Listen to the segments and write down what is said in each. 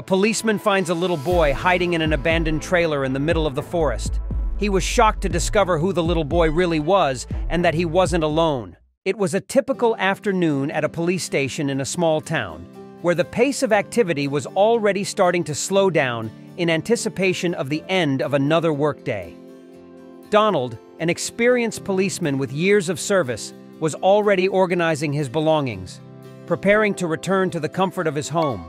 A policeman finds a little boy hiding in an abandoned trailer in the middle of the forest. He was shocked to discover who the little boy really was and that he wasn't alone. It was a typical afternoon at a police station in a small town, where the pace of activity was already starting to slow down in anticipation of the end of another workday. Donald, an experienced policeman with years of service, was already organizing his belongings, preparing to return to the comfort of his home,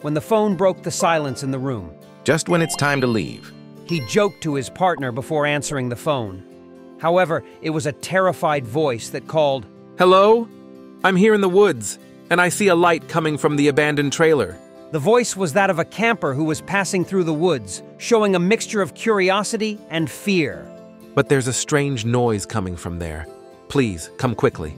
when the phone broke the silence in the room. Just when it's time to leave, he joked to his partner before answering the phone. However, it was a terrified voice that called, "Hello? I'm here in the woods, and I see a light coming from the abandoned trailer." The voice was that of a camper who was passing through the woods, showing a mixture of curiosity and fear. "But there's a strange noise coming from there. Please, come quickly."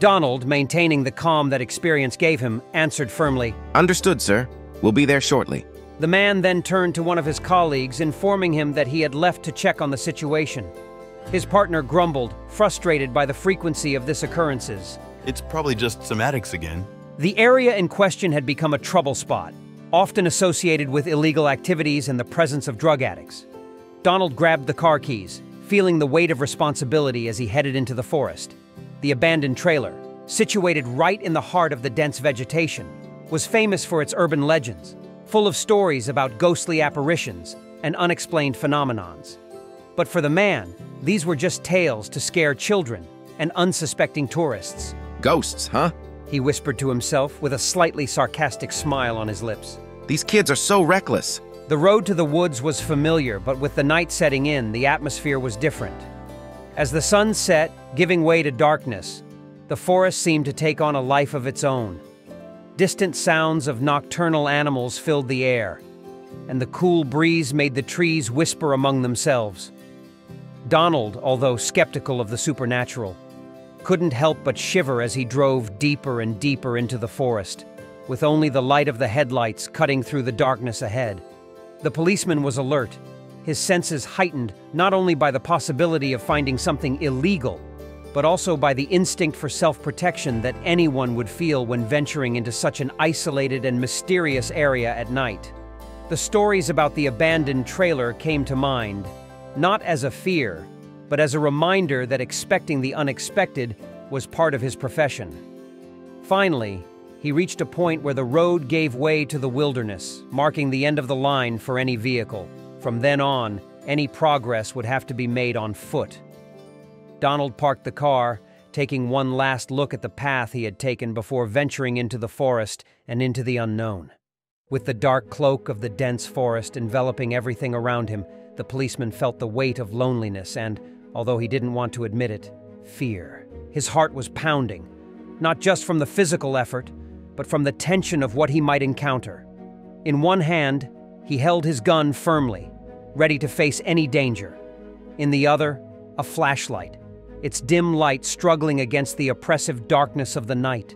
Donald, maintaining the calm that experience gave him, answered firmly, "Understood, sir. We'll be there shortly." The man then turned to one of his colleagues, informing him that he had left to check on the situation. His partner grumbled, frustrated by the frequency of this occurrences. "It's probably just somatics again." The area in question had become a trouble spot, often associated with illegal activities and the presence of drug addicts. Donald grabbed the car keys, feeling the weight of responsibility as he headed into the forest. The abandoned trailer, situated right in the heart of the dense vegetation, was famous for its urban legends, full of stories about ghostly apparitions and unexplained phenomenons. But for the man, these were just tales to scare children and unsuspecting tourists. "Ghosts, huh?" he whispered to himself with a slightly sarcastic smile on his lips. "These kids are so reckless." The road to the woods was familiar, but with the night setting in, the atmosphere was different. As the sun set, giving way to darkness, the forest seemed to take on a life of its own. Distant sounds of nocturnal animals filled the air, and the cool breeze made the trees whisper among themselves. Donald, although skeptical of the supernatural, couldn't help but shiver as he drove deeper and deeper into the forest, with only the light of the headlights cutting through the darkness ahead. The policeman was alert, his senses heightened not only by the possibility of finding something illegal, but also by the instinct for self-protection that anyone would feel when venturing into such an isolated and mysterious area at night. The stories about the abandoned trailer came to mind, not as a fear, but as a reminder that expecting the unexpected was part of his profession. Finally, he reached a point where the road gave way to the wilderness, marking the end of the line for any vehicle. From then on, any progress would have to be made on foot. Donald parked the car, taking one last look at the path he had taken before venturing into the forest and into the unknown. With the dark cloak of the dense forest enveloping everything around him, the policeman felt the weight of loneliness and, although he didn't want to admit it, fear. His heart was pounding, not just from the physical effort, but from the tension of what he might encounter. In one hand, he held his gun firmly, ready to face any danger. In the other, a flashlight, its dim light struggling against the oppressive darkness of the night.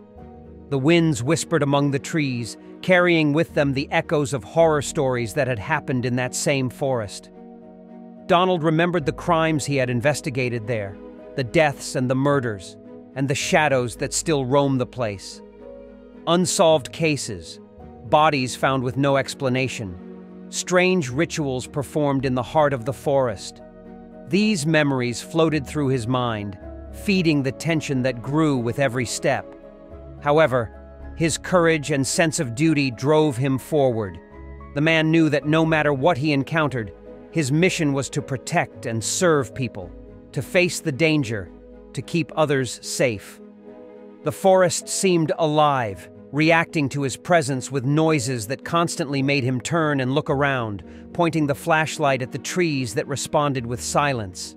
The winds whispered among the trees, carrying with them the echoes of horror stories that had happened in that same forest. Donald remembered the crimes he had investigated there, the deaths and the murders, and the shadows that still roam the place. Unsolved cases, bodies found with no explanation, strange rituals performed in the heart of the forest. These memories floated through his mind, feeding the tension that grew with every step. However, his courage and sense of duty drove him forward. The man knew that no matter what he encountered, his mission was to protect and serve people, to face the danger, to keep others safe. The forest seemed alive, reacting to his presence with noises that constantly made him turn and look around, pointing the flashlight at the trees that responded with silence.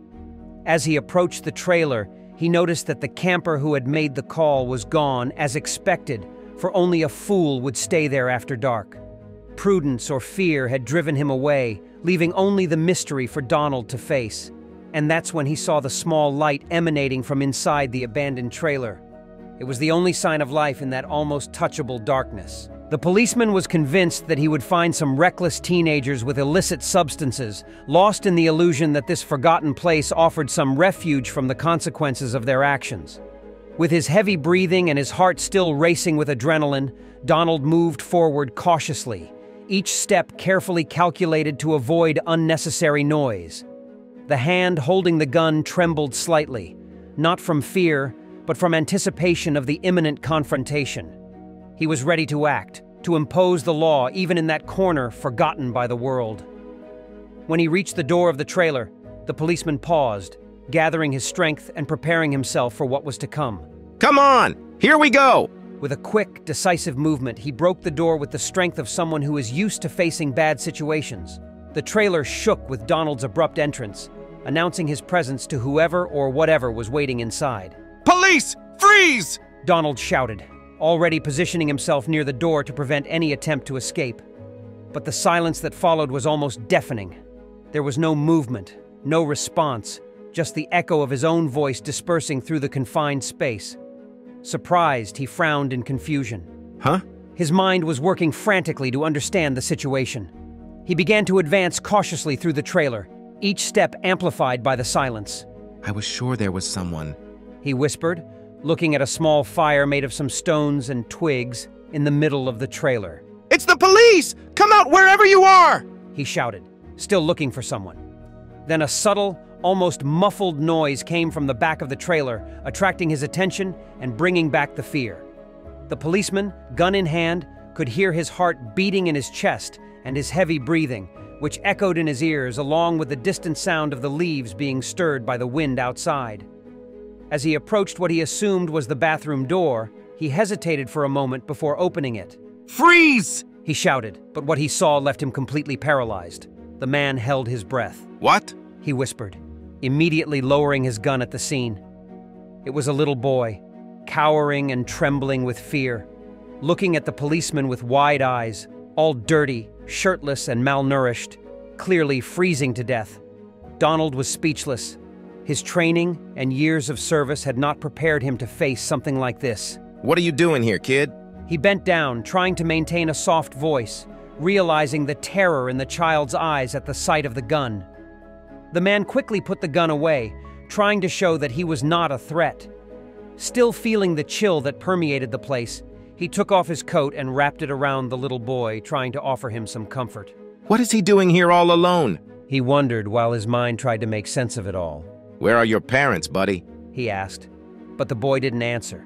As he approached the trailer, he noticed that the camper who had made the call was gone, as expected, for only a fool would stay there after dark. Prudence or fear had driven him away, leaving only the mystery for Donald to face. And that's when he saw the small light emanating from inside the abandoned trailer. It was the only sign of life in that almost touchable darkness. The policeman was convinced that he would find some reckless teenagers with illicit substances, lost in the illusion that this forgotten place offered some refuge from the consequences of their actions. With his heavy breathing and his heart still racing with adrenaline, Donald moved forward cautiously, each step carefully calculated to avoid unnecessary noise. The hand holding the gun trembled slightly, not from fear, but from anticipation of the imminent confrontation. He was ready to act, to impose the law even in that corner forgotten by the world. When he reached the door of the trailer, the policeman paused, gathering his strength and preparing himself for what was to come. "Come on! Here we go!" With a quick, decisive movement, he broke the door with the strength of someone who is used to facing bad situations. The trailer shook with Donald's abrupt entrance, announcing his presence to whoever or whatever was waiting inside. "Police! Freeze!" Donald shouted, already positioning himself near the door to prevent any attempt to escape. But the silence that followed was almost deafening. There was no movement, no response, just the echo of his own voice dispersing through the confined space. Surprised, he frowned in confusion. "Huh?" His mind was working frantically to understand the situation. He began to advance cautiously through the trailer, each step amplified by the silence. "I was sure there was someone," he whispered, looking at a small fire made of some stones and twigs in the middle of the trailer. "It's the police! Come out wherever you are!" he shouted, still looking for someone. Then a subtle, almost muffled noise came from the back of the trailer, attracting his attention and bringing back the fear. The policeman, gun in hand, could hear his heart beating in his chest and his heavy breathing, which echoed in his ears along with the distant sound of the leaves being stirred by the wind outside. As he approached what he assumed was the bathroom door, he hesitated for a moment before opening it. "Freeze!" he shouted, but what he saw left him completely paralyzed. The man held his breath. "What?" he whispered, immediately lowering his gun at the scene. It was a little boy, cowering and trembling with fear, looking at the policeman with wide eyes, all dirty, shirtless and malnourished, clearly freezing to death. Donald was speechless. His training and years of service had not prepared him to face something like this. "What are you doing here, kid?" He bent down, trying to maintain a soft voice, realizing the terror in the child's eyes at the sight of the gun. The man quickly put the gun away, trying to show that he was not a threat. Still feeling the chill that permeated the place, he took off his coat and wrapped it around the little boy, trying to offer him some comfort. "What is he doing here all alone?" he wondered while his mind tried to make sense of it all. "Where are your parents, buddy?" he asked, but the boy didn't answer,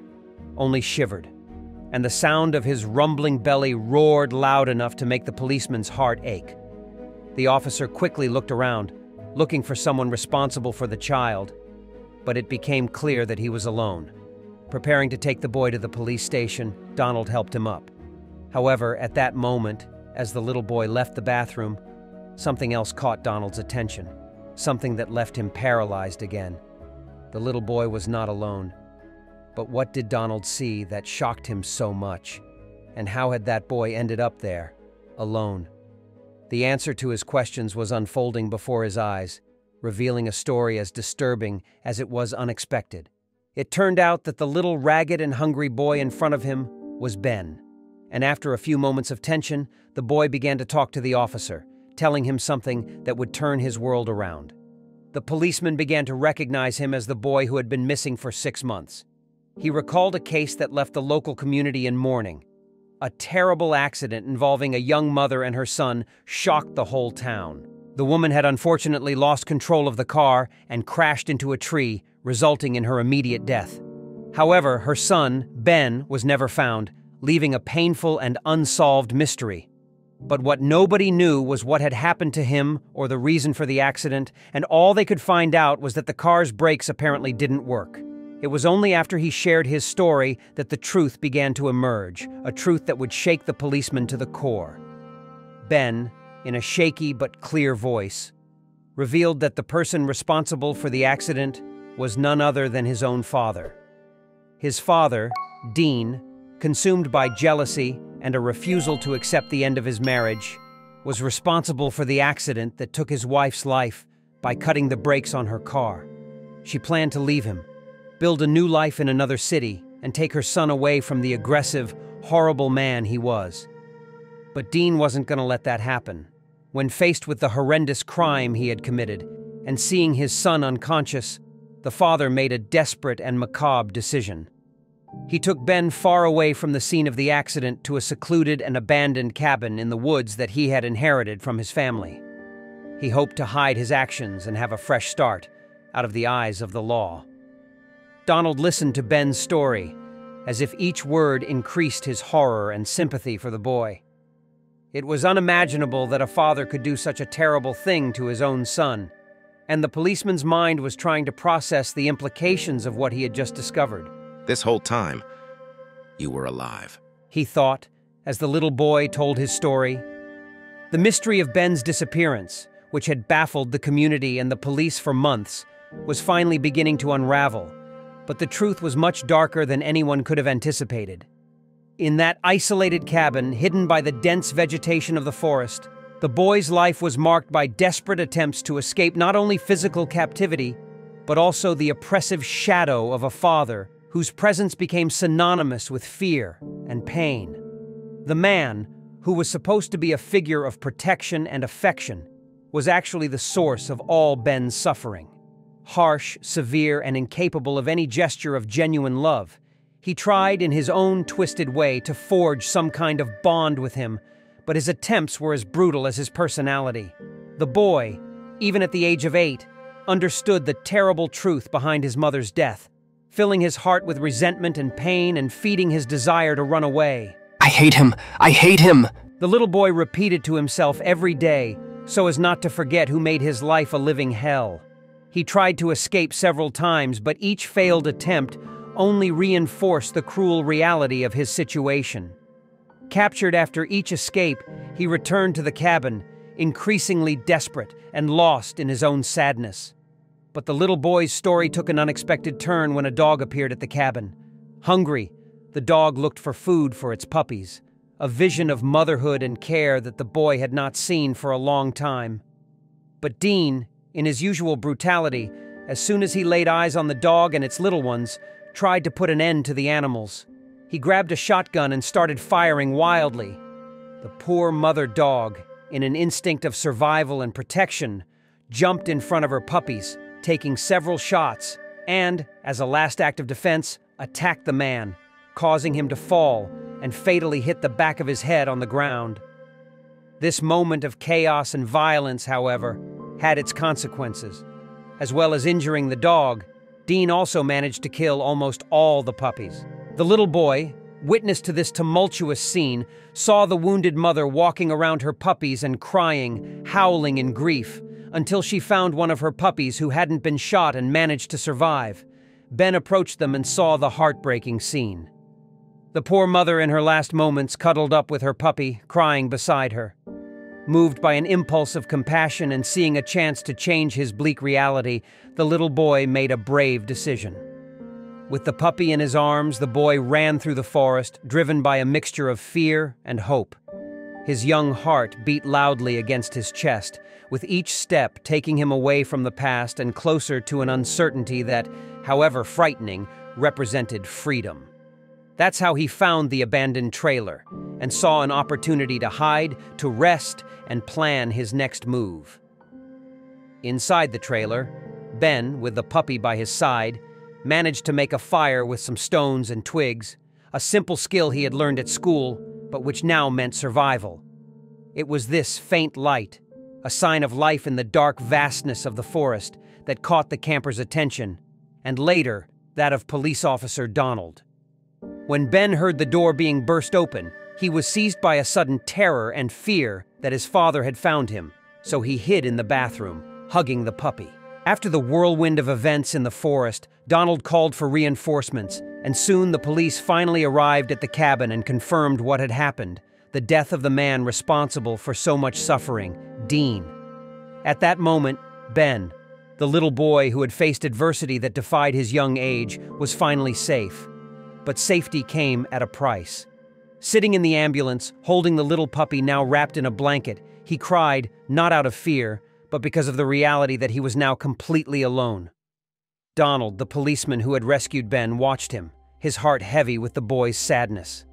only shivered, and the sound of his rumbling belly roared loud enough to make the policeman's heart ache. The officer quickly looked around, looking for someone responsible for the child, but it became clear that he was alone. Preparing to take the boy to the police station, Donald helped him up. However, at that moment, as the little boy left the bathroom, something else caught Donald's attention, something that left him paralyzed again. The little boy was not alone. But what did Donald see that shocked him so much? And how had that boy ended up there, alone? The answer to his questions was unfolding before his eyes, revealing a story as disturbing as it was unexpected. It turned out that the little ragged and hungry boy in front of him was Ben. And after a few moments of tension, the boy began to talk to the officer, telling him something that would turn his world around. The policeman began to recognize him as the boy who had been missing for 6 months. He recalled a case that left the local community in mourning. A terrible accident involving a young mother and her son shocked the whole town. The woman had unfortunately lost control of the car and crashed into a tree, resulting in her immediate death. However, her son, Ben, was never found, leaving a painful and unsolved mystery. But what nobody knew was what had happened to him or the reason for the accident, and all they could find out was that the car's brakes apparently didn't work. It was only after he shared his story that the truth began to emerge, a truth that would shake the policeman to the core. Ben, in a shaky but clear voice, revealed that the person responsible for the accident was none other than his own father. His father, Dean, consumed by jealousy and a refusal to accept the end of his marriage, was responsible for the accident that took his wife's life by cutting the brakes on her car. She planned to leave him, build a new life in another city, and take her son away from the aggressive, horrible man he was. But Dean wasn't going to let that happen. When faced with the horrendous crime he had committed, and seeing his son unconscious, the father made a desperate and macabre decision. He took Ben far away from the scene of the accident to a secluded and abandoned cabin in the woods that he had inherited from his family. He hoped to hide his actions and have a fresh start out of the eyes of the law. Donald listened to Ben's story, as if each word increased his horror and sympathy for the boy. It was unimaginable that a father could do such a terrible thing to his own son, and the policeman's mind was trying to process the implications of what he had just discovered. This whole time, you were alive, he thought, as the little boy told his story. The mystery of Ben's disappearance, which had baffled the community and the police for months, was finally beginning to unravel, but the truth was much darker than anyone could have anticipated. In that isolated cabin, hidden by the dense vegetation of the forest, the boy's life was marked by desperate attempts to escape not only physical captivity, but also the oppressive shadow of a father whose presence became synonymous with fear and pain. The man, who was supposed to be a figure of protection and affection, was actually the source of all Ben's suffering. Harsh, severe, and incapable of any gesture of genuine love, he tried in his own twisted way to forge some kind of bond with him, but his attempts were as brutal as his personality. The boy, even at the age of 8, understood the terrible truth behind his mother's death, filling his heart with resentment and pain and feeding his desire to run away. I hate him! I hate him! The little boy repeated to himself every day so as not to forget who made his life a living hell. He tried to escape several times, but each failed attempt only reinforced the cruel reality of his situation. Captured after each escape, he returned to the cabin, increasingly desperate and lost in his own sadness. But the little boy's story took an unexpected turn when a dog appeared at the cabin. Hungry, the dog looked for food for its puppies, a vision of motherhood and care that the boy had not seen for a long time. But Dean, in his usual brutality, as soon as he laid eyes on the dog and its little ones, tried to put an end to the animals. He grabbed a shotgun and started firing wildly. The poor mother dog, in an instinct of survival and protection, jumped in front of her puppies, taking several shots, and, as a last act of defense, attacked the man, causing him to fall and fatally hit the back of his head on the ground. This moment of chaos and violence, however, had its consequences. As well as injuring the dog, Dean also managed to kill almost all the puppies. The little boy, witness to this tumultuous scene, saw the wounded mother walking around her puppies and crying, howling in grief, until she found one of her puppies who hadn't been shot and managed to survive. Ben approached them and saw the heartbreaking scene. The poor mother in her last moments cuddled up with her puppy, crying beside her. Moved by an impulse of compassion and seeing a chance to change his bleak reality, the little boy made a brave decision. With the puppy in his arms, the boy ran through the forest, driven by a mixture of fear and hope. His young heart beat loudly against his chest, with each step taking him away from the past and closer to an uncertainty that, however frightening, represented freedom. That's how he found the abandoned trailer, and saw an opportunity to hide, to rest, and plan his next move. Inside the trailer, Ben, with the puppy by his side, managed to make a fire with some stones and twigs, a simple skill he had learned at school, but which now meant survival. It was this faint light, a sign of life in the dark vastness of the forest, that caught the camper's attention, and later, that of police officer Donald. When Ben heard the door being burst open, he was seized by a sudden terror and fear that his father had found him, so he hid in the bathroom, hugging the puppy. After the whirlwind of events in the forest, Donald called for reinforcements, and soon the police finally arrived at the cabin and confirmed what had happened, the death of the man responsible for so much suffering, Dean. At that moment, Ben, the little boy who had faced adversity that defied his young age, was finally safe. But safety came at a price. Sitting in the ambulance, holding the little puppy now wrapped in a blanket, he cried, not out of fear, but because of the reality that he was now completely alone. Donald, the policeman who had rescued Ben, watched him, his heart heavy with the boy's sadness.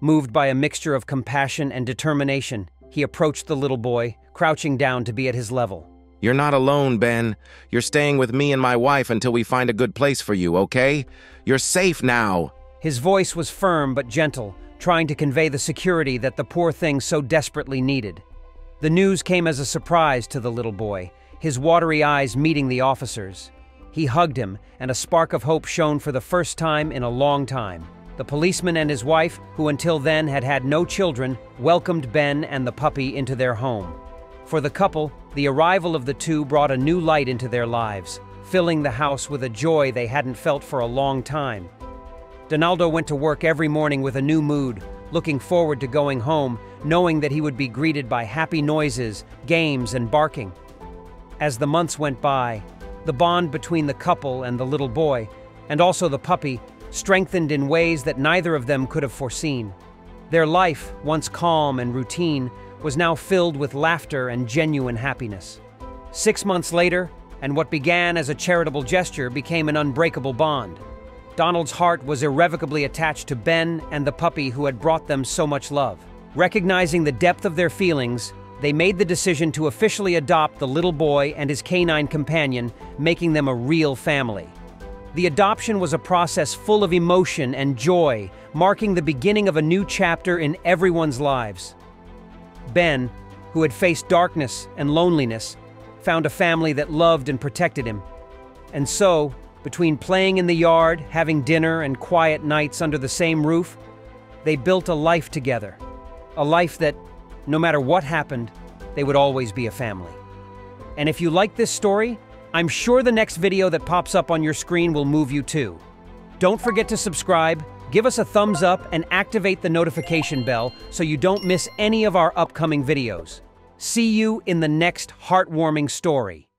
Moved by a mixture of compassion and determination, he approached the little boy, crouching down to be at his level. You're not alone, Ben. You're staying with me and my wife until we find a good place for you, okay? You're safe now. His voice was firm but gentle, trying to convey the security that the poor thing so desperately needed. The news came as a surprise to the little boy, his watery eyes meeting the officer's. He hugged him, and a spark of hope shone for the first time in a long time. The policeman and his wife, who until then had had no children, welcomed Ben and the puppy into their home. For the couple, the arrival of the two brought a new light into their lives, filling the house with a joy they hadn't felt for a long time. Donaldo went to work every morning with a new mood, looking forward to going home, knowing that he would be greeted by happy noises, games, and barking. As the months went by, the bond between the couple and the little boy, and also the puppy, strengthened in ways that neither of them could have foreseen. Their life, once calm and routine, was now filled with laughter and genuine happiness. 6 months later, and what began as a charitable gesture became an unbreakable bond. Donald's heart was irrevocably attached to Ben and the puppy who had brought them so much love. Recognizing the depth of their feelings, they made the decision to officially adopt the little boy and his canine companion, making them a real family. The adoption was a process full of emotion and joy, marking the beginning of a new chapter in everyone's lives. Ben, who had faced darkness and loneliness, found a family that loved and protected him. And so, between playing in the yard, having dinner, and quiet nights under the same roof, they built a life together. A life that, no matter what happened, they would always be a family. And if you like this story, I'm sure the next video that pops up on your screen will move you too. Don't forget to subscribe, give us a thumbs up, and activate the notification bell so you don't miss any of our upcoming videos. See you in the next heartwarming story.